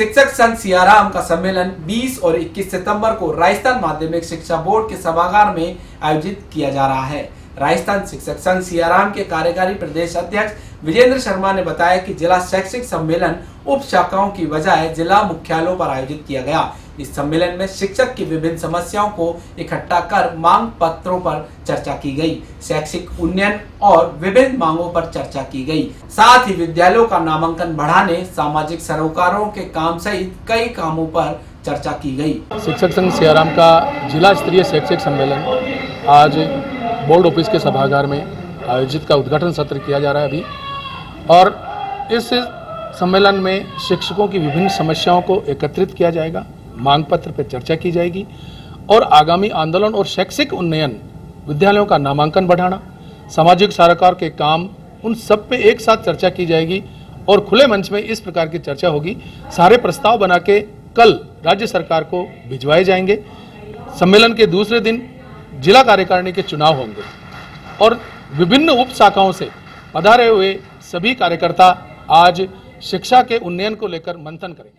शिक्षक संघ सियाराम का सम्मेलन 20 और 21 सितंबर को राजस्थान माध्यमिक शिक्षा बोर्ड के सभागार में आयोजित किया जा रहा है। राजस्थान शिक्षक संघ सियाराम के कार्यकारी प्रदेश अध्यक्ष विजेंद्र शर्मा ने बताया कि जिला शैक्षिक सम्मेलन उप शाखाओं की बजाय जिला मुख्यालयों पर आयोजित किया गया। इस सम्मेलन में शिक्षक की विभिन्न समस्याओं को इकट्ठा कर मांग पत्रों पर चर्चा की गई, शैक्षिक उन्नयन और विभिन्न मांगों पर चर्चा की गई। साथ ही विद्यालयों का नामांकन बढ़ाने, सामाजिक सरोकारों के काम सहित कई कामों पर चर्चा की गई। शिक्षक संघ सियाराम का जिला स्तरीय शैक्षिक सम्मेलन आज बोर्ड ऑफिस के सभागार में आयोजित का उद्घाटन सत्र किया जा रहा है अभी, और इस सम्मेलन में शिक्षकों की विभिन्न समस्याओं को एकत्रित किया जाएगा, मांग पत्र पर चर्चा की जाएगी और आगामी आंदोलन और शैक्षिक उन्नयन, विद्यालयों का नामांकन बढ़ाना, सामाजिक सरोकार के काम, उन सब पे एक साथ चर्चा की जाएगी और खुले मंच में इस प्रकार की चर्चा होगी। सारे प्रस्ताव बना के कल राज्य सरकार को भिजवाए जाएंगे। सम्मेलन के दूसरे दिन जिला कार्यकारिणी के चुनाव होंगे और विभिन्न उप शाखाओं से पधारे हुए सभी कार्यकर्ता आज शिक्षा के उन्नयन को लेकर मंथन करेंगे।